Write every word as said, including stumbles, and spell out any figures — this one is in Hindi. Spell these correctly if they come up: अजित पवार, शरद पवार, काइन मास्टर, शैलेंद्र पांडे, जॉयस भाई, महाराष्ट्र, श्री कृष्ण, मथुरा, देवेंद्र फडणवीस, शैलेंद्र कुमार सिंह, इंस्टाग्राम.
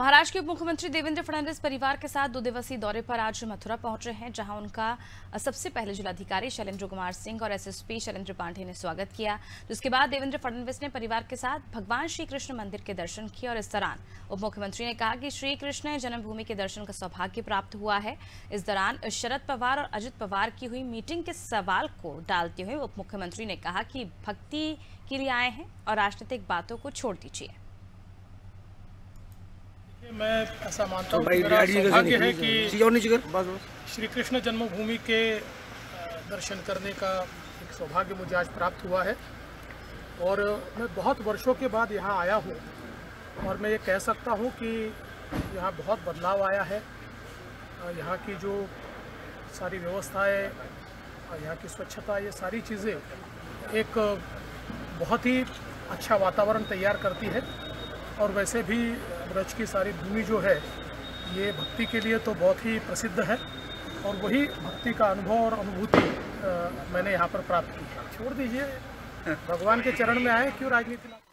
महाराष्ट्र के मुख्यमंत्री देवेंद्र फडणवीस परिवार के साथ दो दिवसीय दौरे पर आज मथुरा पहुंचे हैं, जहां उनका सबसे पहले जिलाधिकारी शैलेंद्र कुमार सिंह और S S P शैलेंद्र पांडे ने स्वागत किया, जिसके बाद देवेंद्र फडणवीस ने परिवार के साथ भगवान श्री कृष्ण मंदिर के दर्शन किए। और इस दौरान उप मुख्यमंत्री ने कहा कि श्री कृष्ण जन्मभूमि के दर्शन का सौभाग्य प्राप्त हुआ है। इस दौरान शरद पवार और अजित पवार की हुई मीटिंग के सवाल को डालते हुए उप मुख्यमंत्री ने कहा कि भक्ति के लिए आए हैं और राजनीतिक बातों को छोड़ दीजिए। मैं ऐसा मानता हूँ सौभाग्य है कि श्री कृष्ण जन्मभूमि के दर्शन करने का एक सौभाग्य मुझे आज प्राप्त हुआ है और मैं बहुत वर्षों के बाद यहाँ आया हूँ और मैं ये कह सकता हूँ कि यहाँ बहुत बदलाव आया है। यहाँ की जो सारी व्यवस्थाएं और यहाँ की स्वच्छता, ये सारी चीज़ें एक बहुत ही अच्छा वातावरण तैयार करती है। और वैसे भी ब्रज की सारी भूमि जो है ये भक्ति के लिए तो बहुत ही प्रसिद्ध है और वही भक्ति का अनुभव और अनुभूति मैंने यहाँ पर प्राप्त की। छोड़ दीजिए, भगवान के चरण में आए, क्यों राजनीति में।